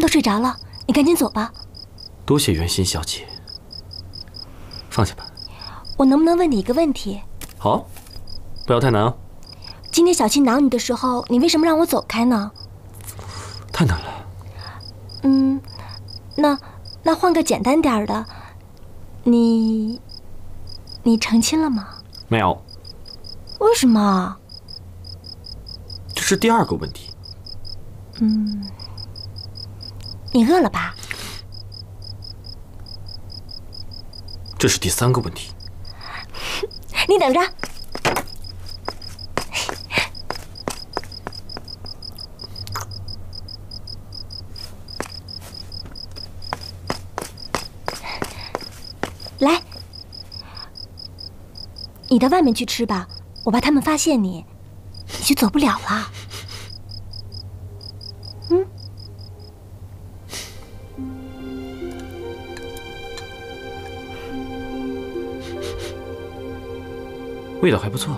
们都睡着了，你赶紧走吧。多谢袁心小姐，放下吧。我能不能问你一个问题？好，不要太难啊。今天小七挠你的时候，你为什么让我走开呢？太难了。嗯，那换个简单点的，你成亲了吗？没有。为什么？这是第二个问题。嗯，你饿了吧？这是第三个问题。你等着。来，你到外面去吃吧，我怕他们发现你，你就走不了了。嗯。味道还不错。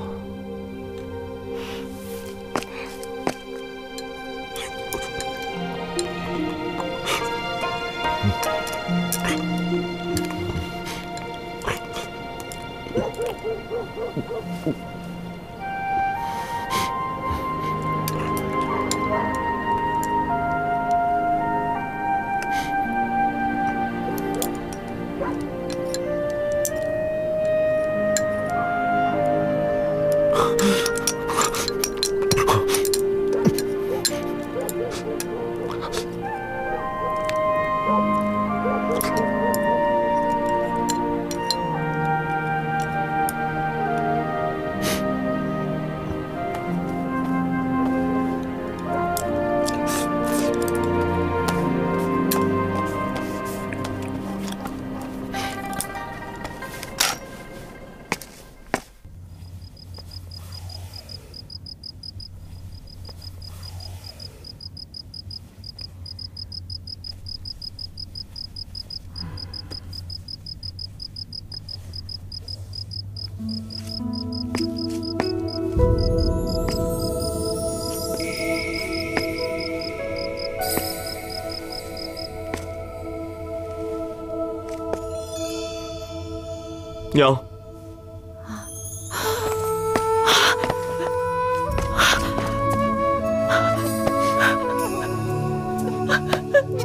娘，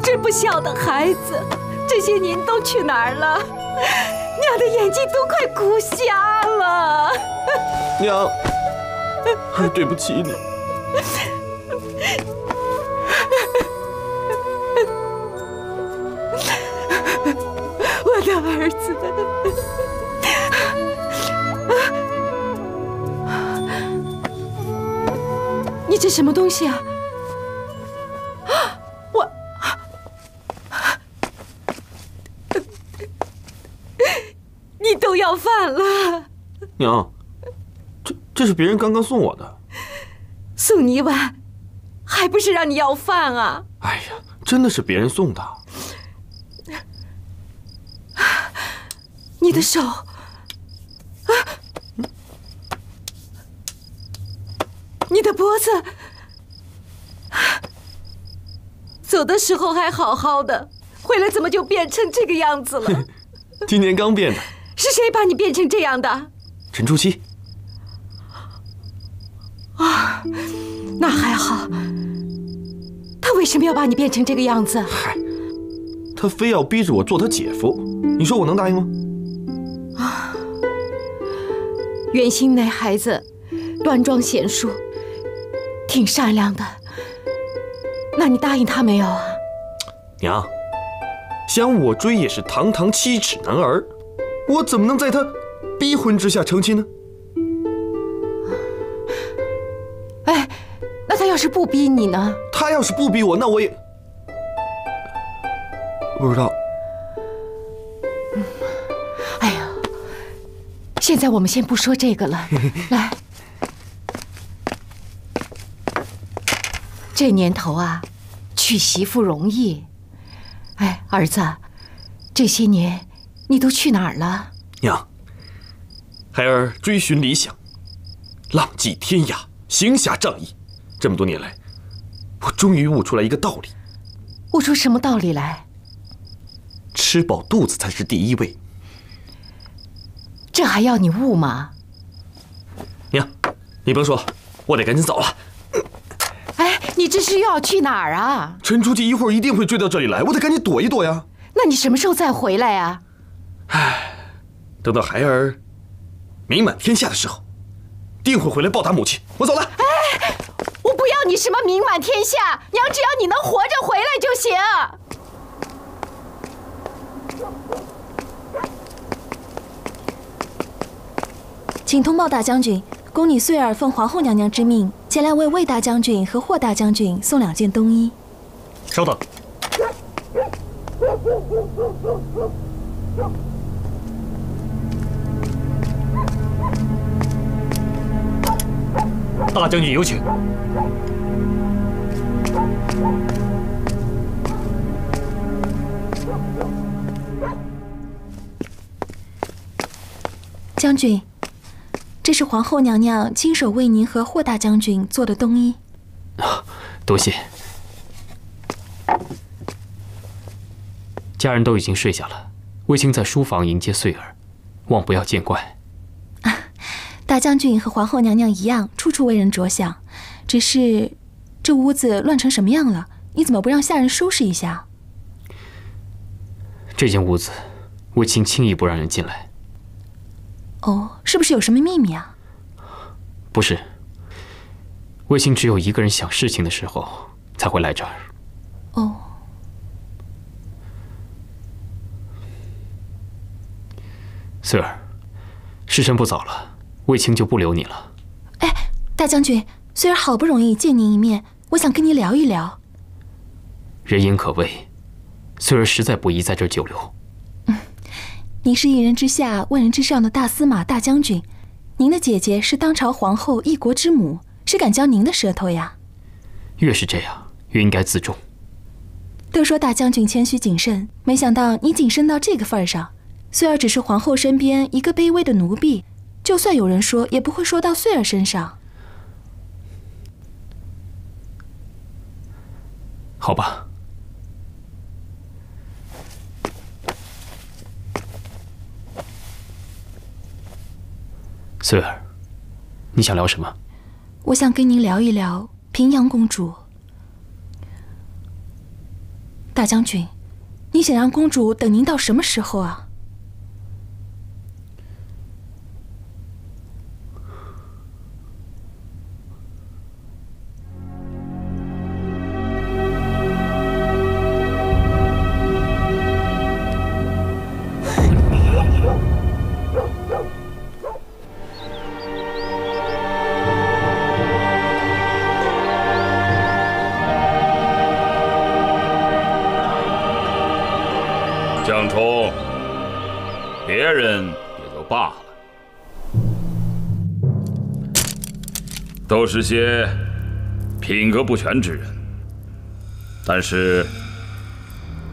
这不孝的孩子，这些年都去哪儿了？娘的眼睛都快哭瞎了。娘，对不起你。我的儿子。这什么东西啊！我，你都要饭了。娘，这是别人刚刚送我的。送你一碗，还不是让你要饭啊！哎呀，真的是别人送的。你的手。你的脖子，走的时候还好好的，回来怎么就变成这个样子了？今年刚变的。是谁把你变成这样的？陈初七。啊，那还好。他为什么要把你变成这个样子？嗨，他非要逼着我做他姐夫，你说我能答应吗？啊，袁心那孩子端庄贤淑。挺善良的，那你答应他没有啊？娘，想我追也是堂堂七尺男儿，我怎么能在他逼婚之下成亲呢？哎，那他要是不逼你呢？他要是不逼我，那我也不知道。哎呀，现在我们先不说这个了，来。这年头啊，娶媳妇容易。哎，儿子，这些年你都去哪儿了？娘，孩儿追寻理想，浪迹天涯，行侠仗义。这么多年来，我终于悟出来一个道理：悟出什么道理来？吃饱肚子才是第一位。这还要你悟吗？娘，你甭说，我得赶紧走了。哎，你这是又要去哪儿啊？陈书记一会儿一定会追到这里来，我得赶紧躲一躲呀。那你什么时候再回来呀？哎，等到孩儿名满天下的时候，定会回来报答母亲。我走了。哎。 我不要你什么名满天下，娘只要你能活着回来就行。请通报大将军，宫女穗儿奉皇后娘娘之命，前来为魏大将军和霍大将军送两件冬衣。稍等。大将军有请。 将军，这是皇后娘娘亲手为您和霍大将军做的冬衣。多谢。家人都已经睡下了，卫青在书房迎接穗儿，望不要见怪。大将军和皇后娘娘一样，处处为人着想，只是这屋子乱成什么样了？你怎么不让下人收拾一下？这间屋子，卫青轻易不让人进来。 哦，是不是有什么秘密啊？不是，卫青只有一个人想事情的时候才会来这儿。哦，穗儿，时辰不早了，卫青就不留你了。哎，大将军，穗儿好不容易见您一面，我想跟您聊一聊。人言可畏，穗儿实在不宜在这儿久留。 您是一人之下，万人之上的大司马、大将军，您的姐姐是当朝皇后、一国之母，谁敢教您的舌头呀？越是这样，越应该自重。都说大将军谦虚谨慎，没想到你谨慎到这个份儿上。穗儿只是皇后身边一个卑微的奴婢，就算有人说，也不会说到穗儿身上。好吧。 穗儿，你想聊什么？我想跟您聊一聊平阳公主。大将军，你想让公主等您到什么时候啊？蒋冲，别人也就罢了，都是些品格不全之人。但是，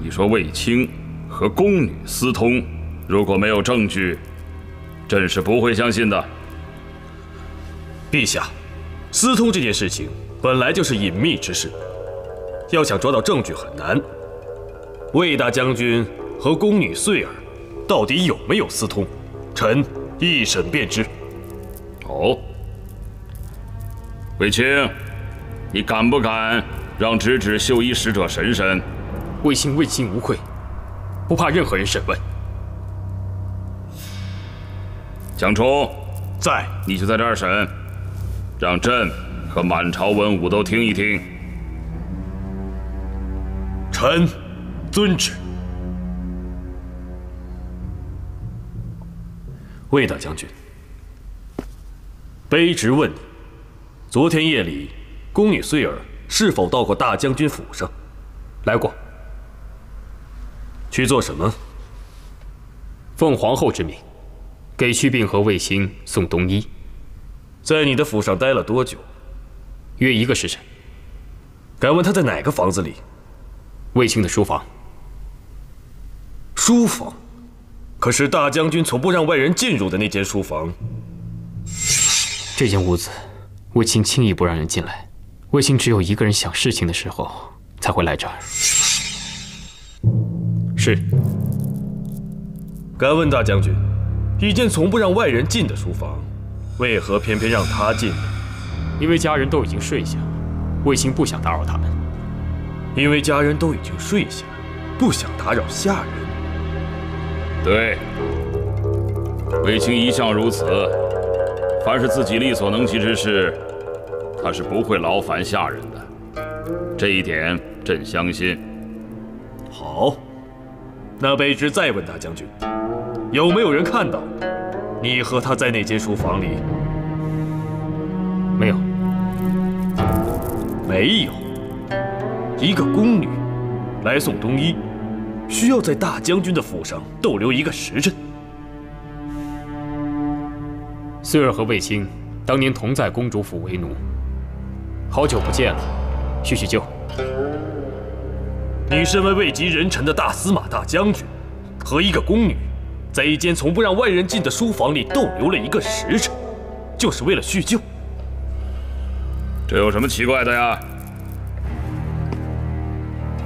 你说卫青和宫女私通，如果没有证据，朕是不会相信的。陛下，私通这件事情本来就是隐秘之事，要想抓到证据很难。魏大将军。 和宫女穗儿到底有没有私通，臣一审便知。哦，卫青，你敢不敢让直指绣衣使者审审？卫青无愧，不怕任何人审问。蒋冲，在，你就在这儿审，让朕和满朝文武都听一听。臣遵旨。 魏大将军，卑职问你：昨天夜里，宫女穗儿是否到过大将军府上？来过。去做什么？奉皇后之命，给祛病和卫青送冬衣。在你的府上待了多久？约一个时辰。敢问他在哪个房子里？卫青的书房。书房。 可是大将军从不让外人进入的那间书房，这间屋子，卫青轻易不让人进来。卫青只有一个人想事情的时候才会来这儿。是。敢问大将军，以前从不让外人进的书房，为何偏偏让他进呢？因为家人都已经睡下，卫青不想打扰他们。因为家人都已经睡下，不想打扰下人。对，卫青一向如此，凡是自己力所能及之事，他是不会劳烦下人的，这一点朕相信。好，那卑职再问大将军，有没有人看到你和他在那间书房里？没有，没有。一个宫女来送冬衣，需要在大将军的府上逗留一个时辰。穗儿和卫青当年同在公主府为奴，好久不见了，叙旧。你身为位极人臣的大司马大将军，和一个宫女，在一间从不让外人进的书房里逗留了一个时辰，就是为了叙旧。这有什么奇怪的呀？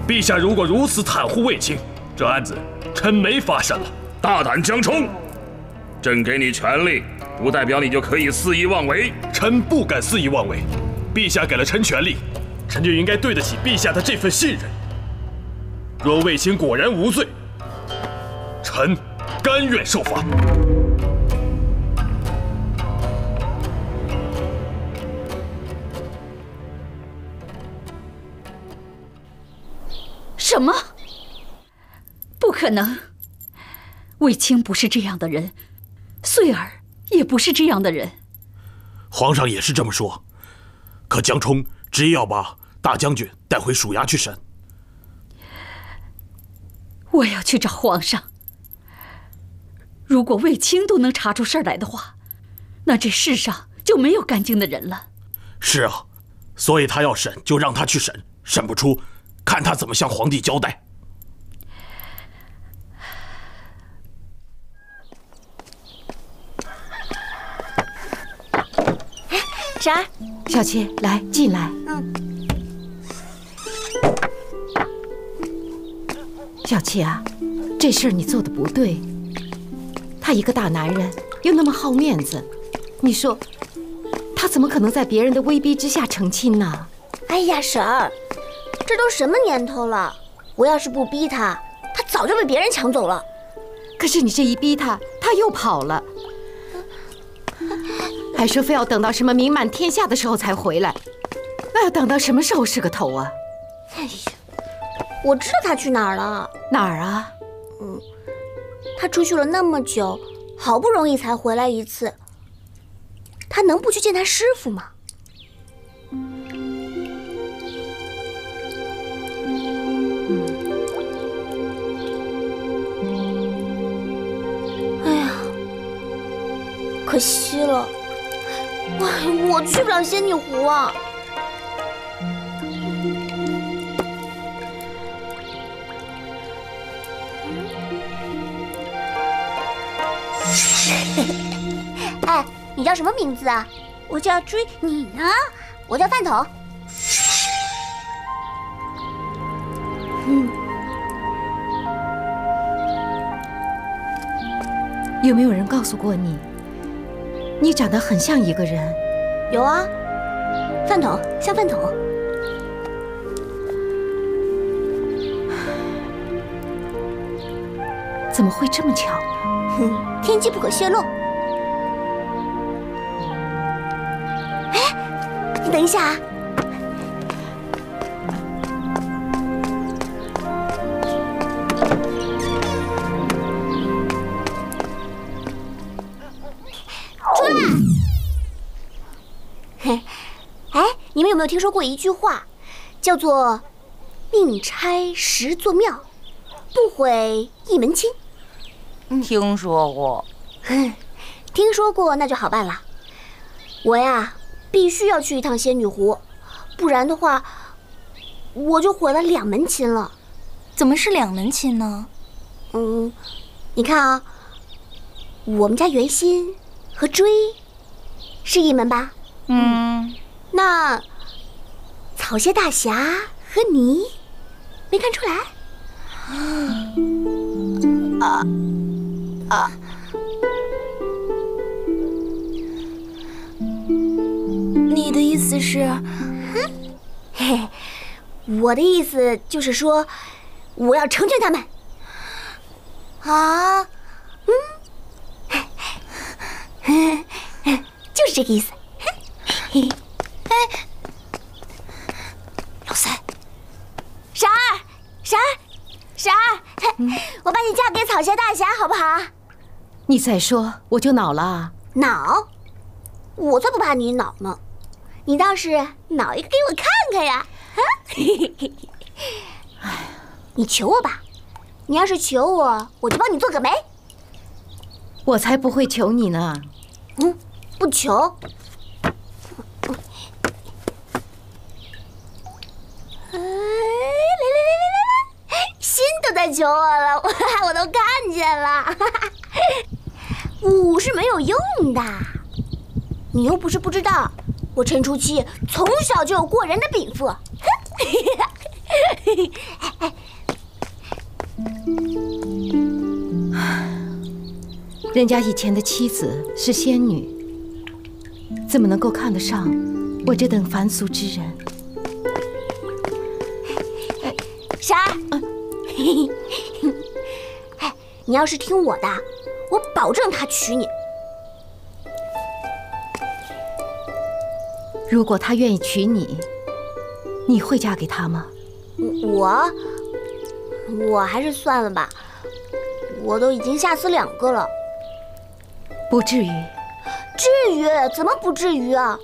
陛下如果如此袒护卫青，这案子臣没法审了。大胆将冲！朕给你权力，不代表你就可以肆意妄为。臣不敢肆意妄为，陛下给了臣权力，臣就应该对得起陛下的这份信任。 若卫青果然无罪，臣甘愿受罚。什么？不可能！卫青不是这样的人，穗儿也不是这样的人。皇上也是这么说，可江冲执意要把大将军带回署衙去审。 我要去找皇上。如果卫青都能查出事儿来的话，那这世上就没有干净的人了。是啊，所以他要审就让他去审，审不出，看他怎么向皇帝交代。哎，珊儿，小七，来，进来。嗯。 小七啊，这事儿你做的不对。他一个大男人，又那么好面子，你说他怎么可能在别人的威逼之下成亲呢？哎呀，婶儿，这都什么年头了？我要是不逼他，他早就被别人抢走了。可是你这一逼他，他又跑了，还说非要等到什么名满天下的时候才回来，那要等到什么时候是个头啊？哎呀！ 我知道他去哪儿了，哪儿啊？嗯，他出去了那么久，好不容易才回来一次，他能不去见他师傅吗？哎呀，可惜了，我去不了仙女湖啊。 哎，你叫什么名字啊？我叫追，你呢？我叫饭桶。嗯，有没有人告诉过你，你长得很像一个人？有啊，饭桶，像饭桶。怎么会这么巧呢？天机不可泄露。 你等一下啊！出来！嘿，哎，你们有没有听说过一句话，叫做“宁拆十座庙，不毁一门亲”？听说过。听说过，那就好办了。我呀。 必须要去一趟仙女湖，不然的话，我就毁了两门亲了。怎么是两门亲呢？嗯，你看啊，我们家袁心和追是一门吧？嗯。那草鞋大侠和你没看出来？啊。你的意思是？嘿，我的意思就是说，我要成全他们。啊，嗯，就是这个意思。哎，老三，傻儿，傻儿。 傻儿，我把你嫁给草鞋大侠好不好？你再说我就恼了。恼？我最不怕你恼呢，你倒是恼一个给我看看呀！啊，哎呀，你求我吧，你要是求我，我就帮你做个媒。我才不会求你呢。嗯，不求。哎，来。 心都在求我了，我都看见了。武是没有用的，你又不是不知道，我陈初七从小就有过人的禀赋。人家以前的妻子是仙女，怎么能够看得上我这等凡俗之人？傻儿。 哎，你要是听我的，我保证他娶你。如果他愿意娶你，你会嫁给他吗？我还是算了吧，我都已经吓死两个了。不至于。至于？怎么不至于啊？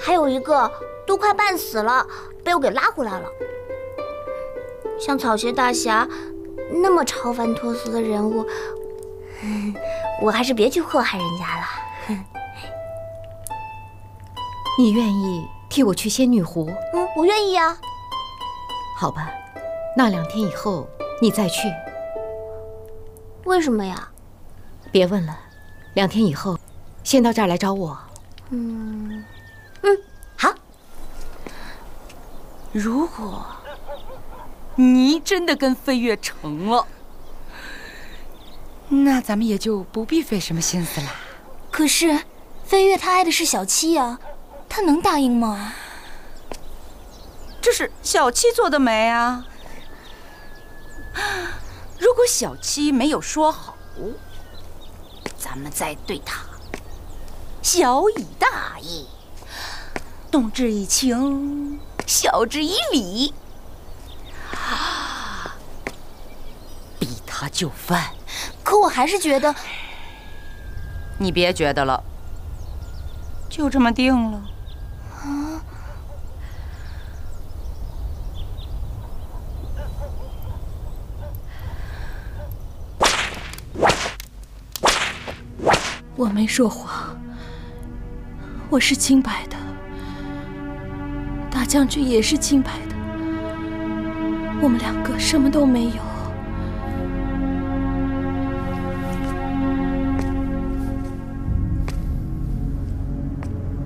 还有一个都快半死了，被我给拉回来了。 像草鞋大侠那么超凡脱俗的人物，我还是别去祸害人家了。你愿意替我去仙女湖？嗯，我愿意啊。好吧，那2天以后你再去。为什么呀？别问了，2天以后先到这儿来找我。嗯，好。如果。 你真的跟飞月成了，那咱们也就不必费什么心思了。可是，飞月她爱的是小七呀，她能答应吗？这是小七做的媒啊。如果小七没有说好，咱们再对她小以大义，动之以情，晓之以理。 啊！逼他就范，可我还是觉得……你别觉得了，就这么定了。啊！我没说谎，我是清白的，大将军也是清白的。 我们2个什么都没有。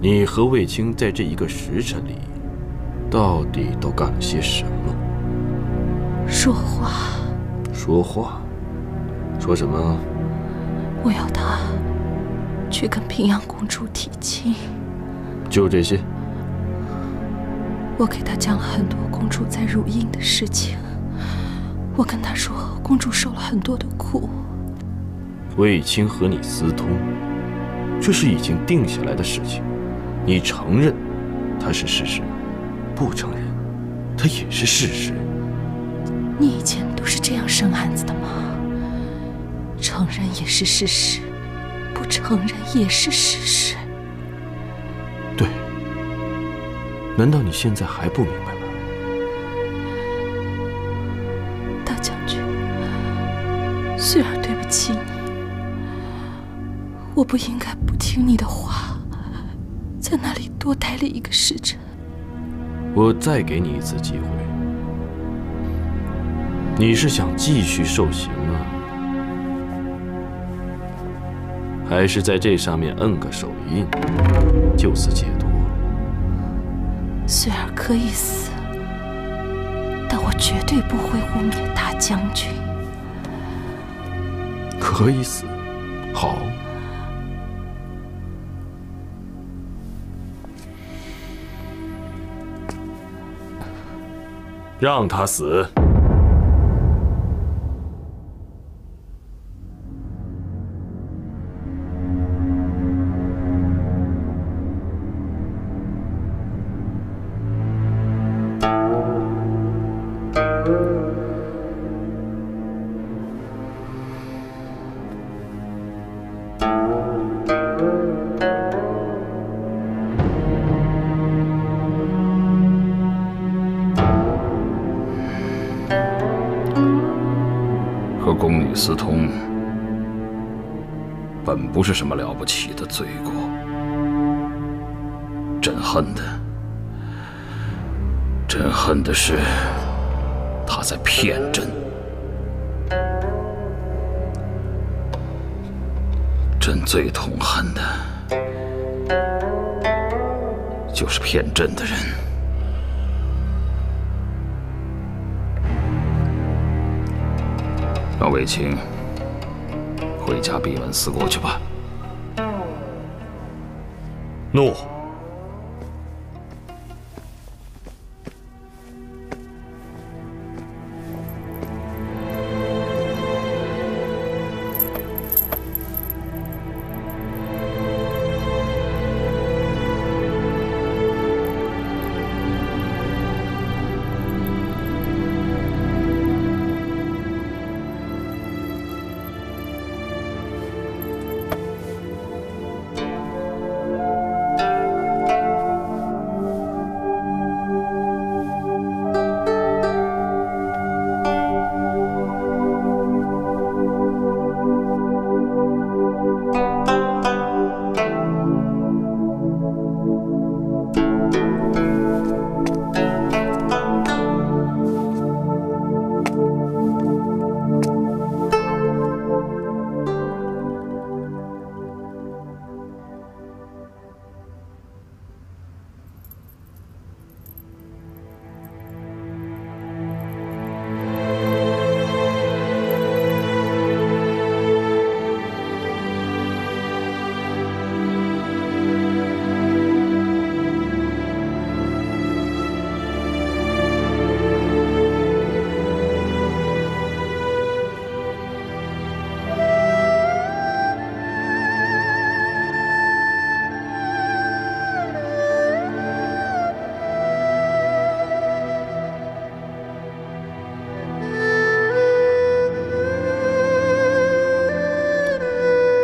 你和卫青在这1个时辰里，到底都干了些什么？说话。说话？说什么？我要他去跟平阳公主提亲。就这些。 我给他讲了很多公主在汝阴的事情，我跟他说公主受了很多的苦。卫青和你私通，这是已经定下来的事情，你承认它是事实，不承认它也是事实。你以前都是这样生案子的吗？承认也是事实，不承认也是事实。 难道你现在还不明白吗，大将军？虽然对不起你，我不应该不听你的话，在那里多待了1个时辰。我再给你一次机会，你是想继续受刑啊，还是在这上面摁个手印，就此解脱？ 虽然可以死，但我绝对不会污蔑大将军。可以死，好。让他死。 私通本不是什么了不起的罪过，真恨的是他在骗朕，朕最痛恨的就是骗朕的人。 让卫青回家闭门思过去吧。诺。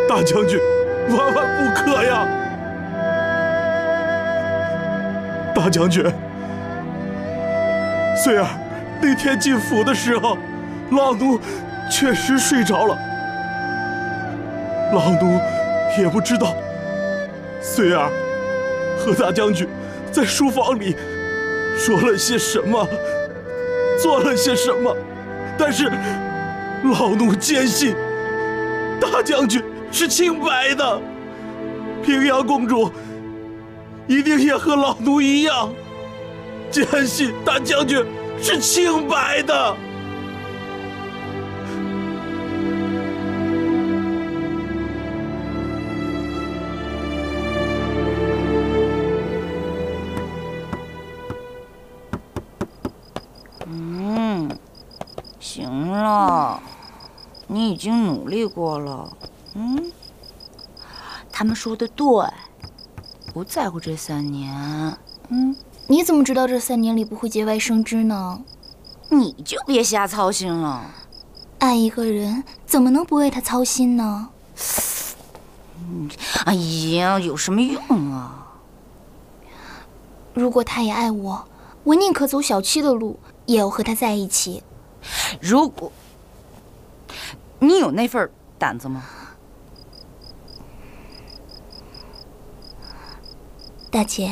大将军，万万不可呀！大将军，穗儿那天进府的时候，老奴确实睡着了，老奴也不知道，穗儿和大将军在书房里说了些什么，做了些什么，但是老奴坚信，大将军 是清白的，平阳公主一定也和老奴一样，坚信大将军是清白的。行了，你已经努力过了。 他们说的对，不在乎这3年。你怎么知道这3年里不会节外生枝呢？你就别瞎操心了。爱一个人怎么能不为他操心呢？哎呀，有什么用啊？如果他也爱我，我宁可走小七的路，也要和他在一起。如果你有那份胆子吗？ 大姐，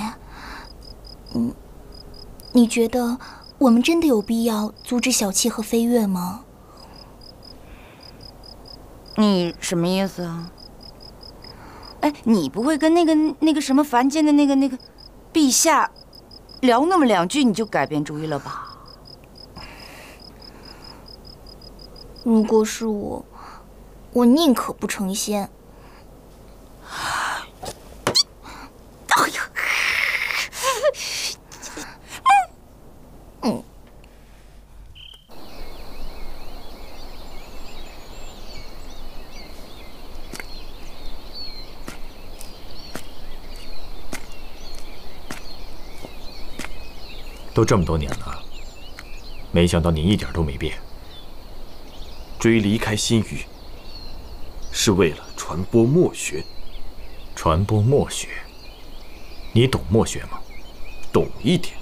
你觉得我们真的有必要阻止小七和飞跃吗？你什么意思啊？哎，你不会跟那个什么凡间的那个陛下聊那么2句，你就改变主意了吧？如果是我，我宁可不成仙。哎呀！嗯。 都这么多年了，没想到你一点都没变。至于离开新宇，是为了传播墨学。传播墨学，你懂墨学吗？懂一点。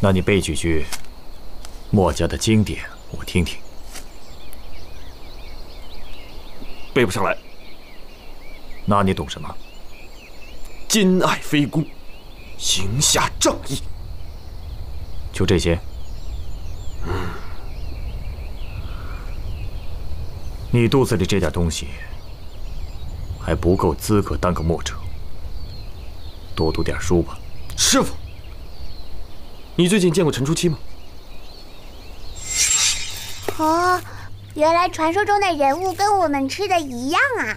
那你背几句墨家的经典，我听听。背不上来。那你懂什么？兼爱非攻。 行侠仗义，就这些。你肚子里这点东西还不够资格当个墨者，多读点书吧。师傅，你最近见过陈初七吗？哦，原来传说中的人物跟我们吃的一样啊！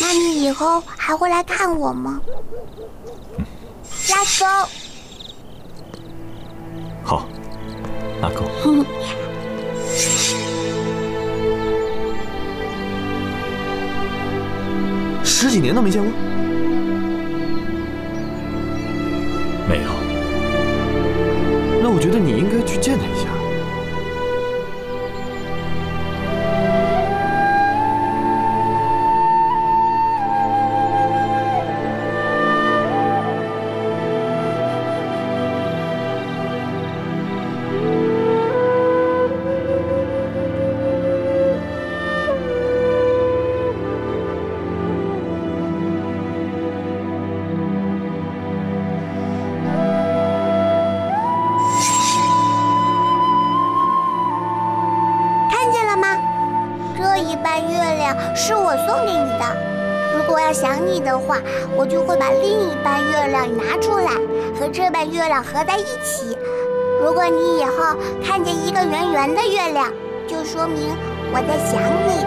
那你以后还会来看我吗？ Let's go。好，拉钩。十几年都没见过？没有。那我觉得你应该去见他一下。 我就会把另一半月亮拿出来，和这半月亮合在一起。如果你以后看见一个圆圆的月亮，就说明我在想你。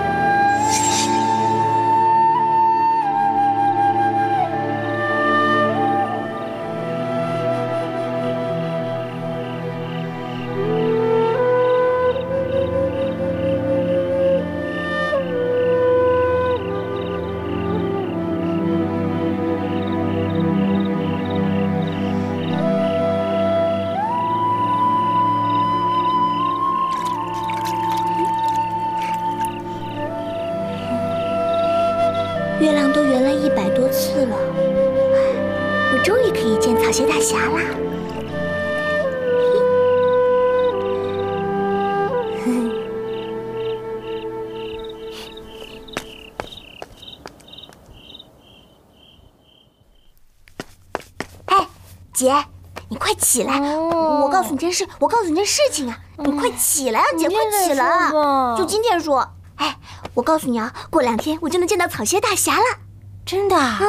姐，你快起来！我告诉你件事情啊，你快起来啊，姐，快起来啊！就今天说。哎，我告诉你啊，过两天我就能见到草鞋大侠了。真的？啊。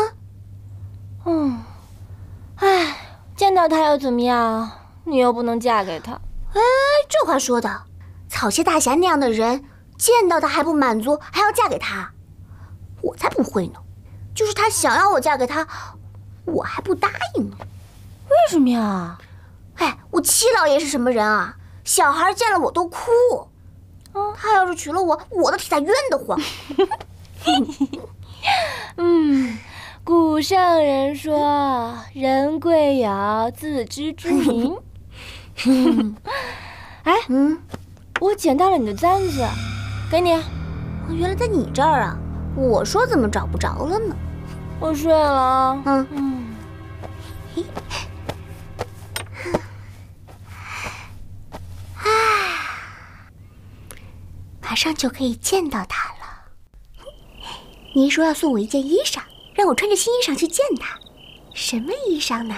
嗯。哎，见到他又怎么样？你又不能嫁给他。哎，这话说的，草鞋大侠那样的人，见到他还不满足，还要嫁给他，我才不会呢。就是他想要我嫁给他，我还不答应呢。 为什么呀？哎，我七老爷是什么人啊？小孩见了我都哭。他要是娶了我，我都替他冤得慌。嗯，古圣人说：“人贵有自知之明。”哎，我捡到了你的簪子，给你。原来在你这儿啊！我说怎么找不着了呢？我睡了啊。嘿。 马上就可以见到他了。您说要送我一件衣裳，让我穿着新衣裳去见他。什么衣裳呢？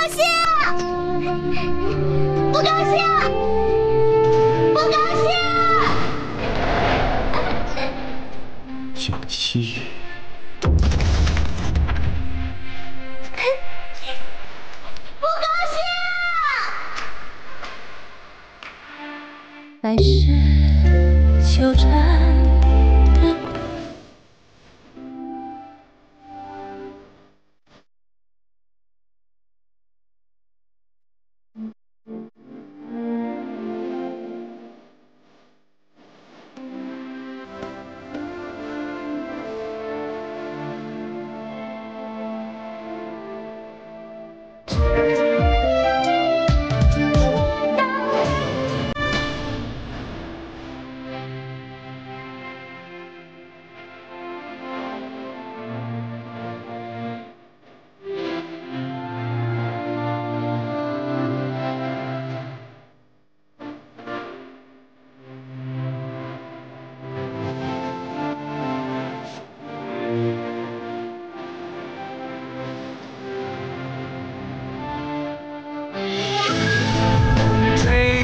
不高兴！景熙，不高兴！来世纠缠。 对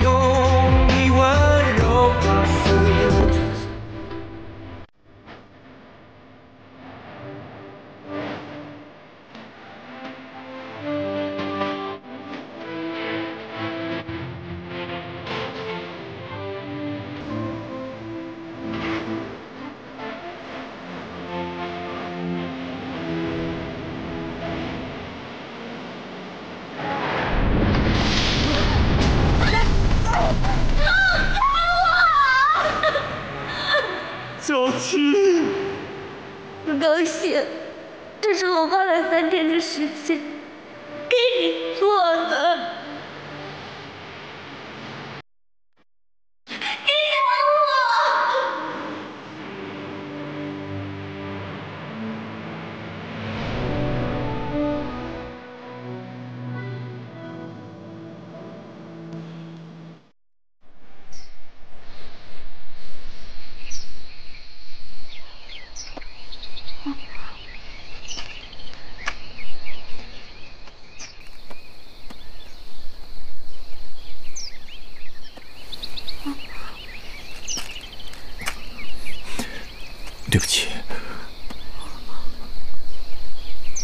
不起，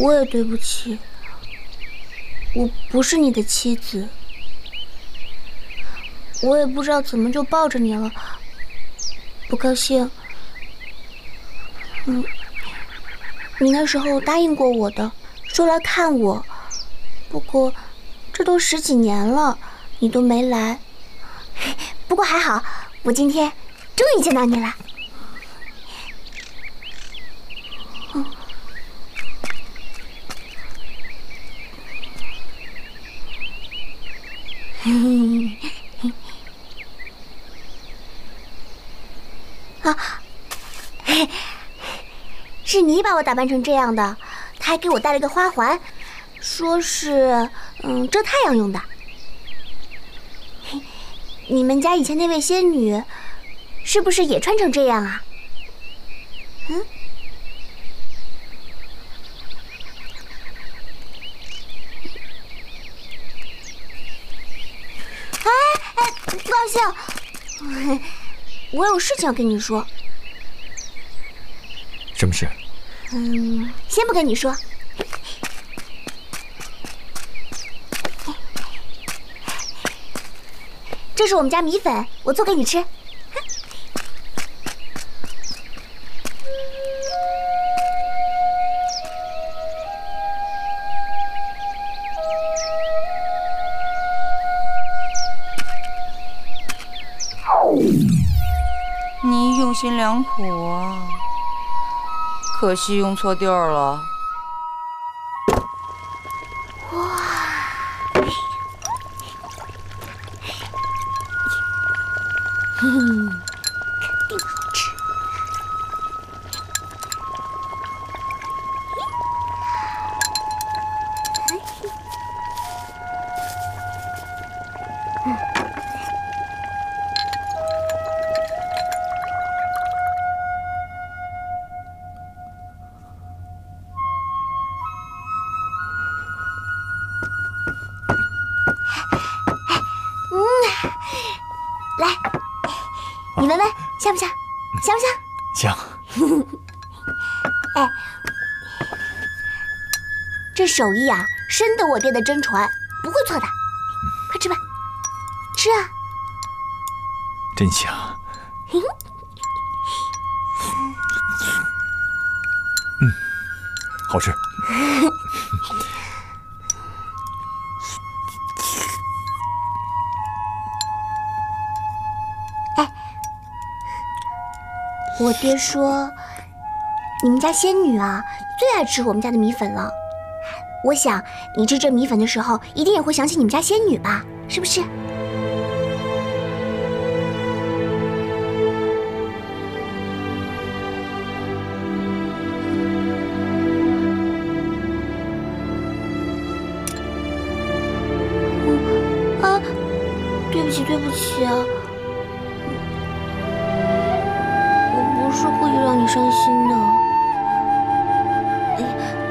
我也对不起。我不是你的妻子，我也不知道怎么就抱着你了。不高兴，你那时候答应过我的，说来看我。不过，这都十几年了，你都没来。不过还好，我今天终于见到你了。 啊，是你把我打扮成这样的，他还给我戴了个花环，说是遮太阳用的。你们家以前那位仙女，是不是也穿成这样啊？嗯。 不高兴，我有事情要跟你说。什么事？先不跟你说。这是我们家米粉，我做给你吃。 用心良苦啊，可惜用错地儿了。哇！肯定好吃。香不香？香不香？香。哎，这手艺啊，深得我爹的真传，不会错的。快吃吧，吃啊！真香。嗯，好吃。我爹说，你们家仙女啊，最爱吃我们家的米粉了。我想你吃这米粉的时候，一定也会想起你们家仙女吧？是不是？啊，对不起，对不起啊。 是故意让你伤心的，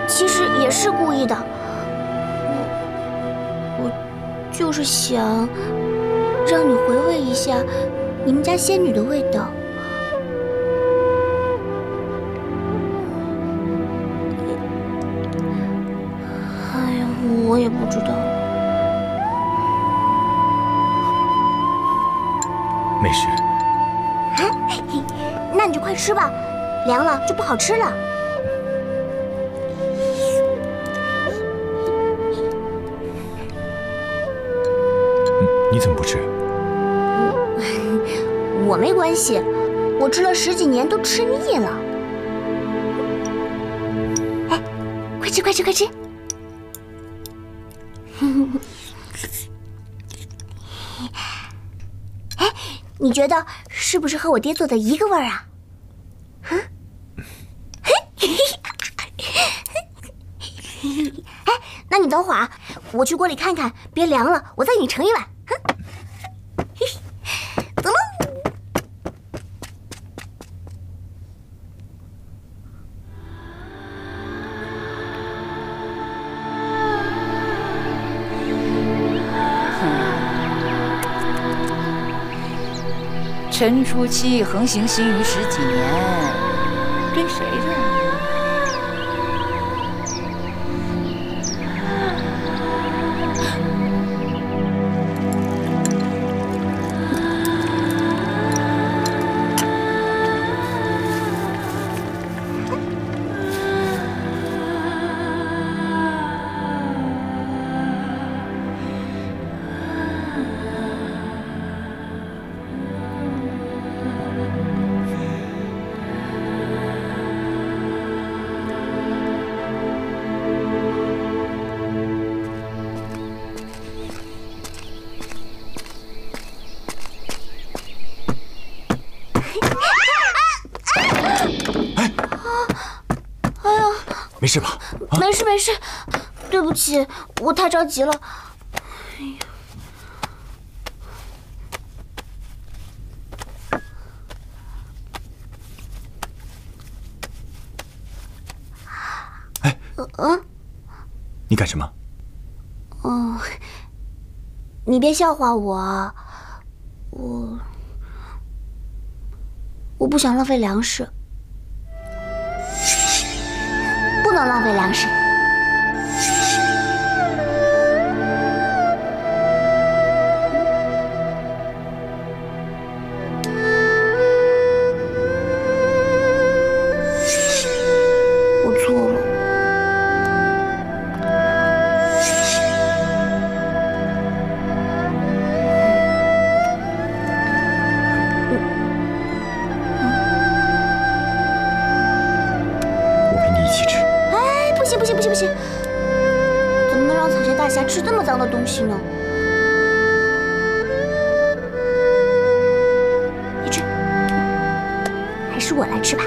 其实也是故意的。我就是想让你回味一下你们家仙女的味道。哎呀，我也不知道。没事。 那你就快吃吧，凉了就不好吃了。你怎么不吃？我没关系，我吃了10几年都吃腻了。哎，快吃快吃快吃！哎，你觉得是不是和我爹做的一个味儿啊？ 那你等会儿啊，我去锅里看看，别凉了，我再给你盛一碗。哼，走喽。陈初七横行新余10几年，跟谁认？ 没事吧？啊、没事没事，对不起，我太着急了。哎呀，哎，你干什么？哦，你别笑话我，我不想浪费粮食。 不能浪费粮食。我错了。我陪你一起吃。 不行！怎么能让彩霞大侠吃这么脏的东西呢？你吃，还是我来吃吧。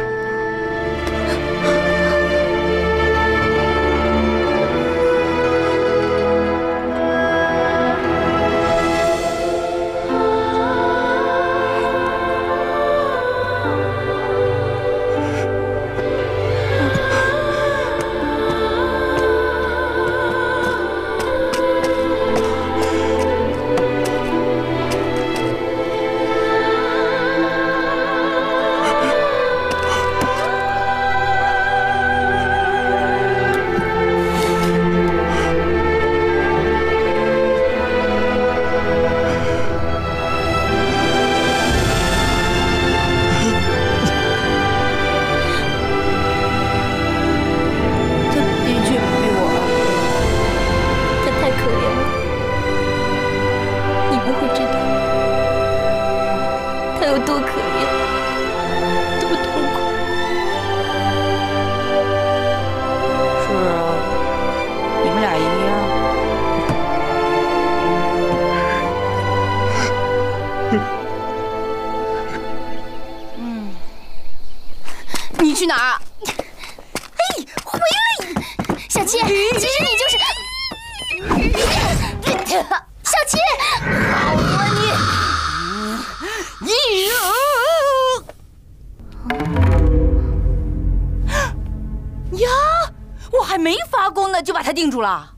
你去哪儿啊？哎，回来！小七，其实你就是小七，好啊你！你呀，我还没发功呢，就把他定住了。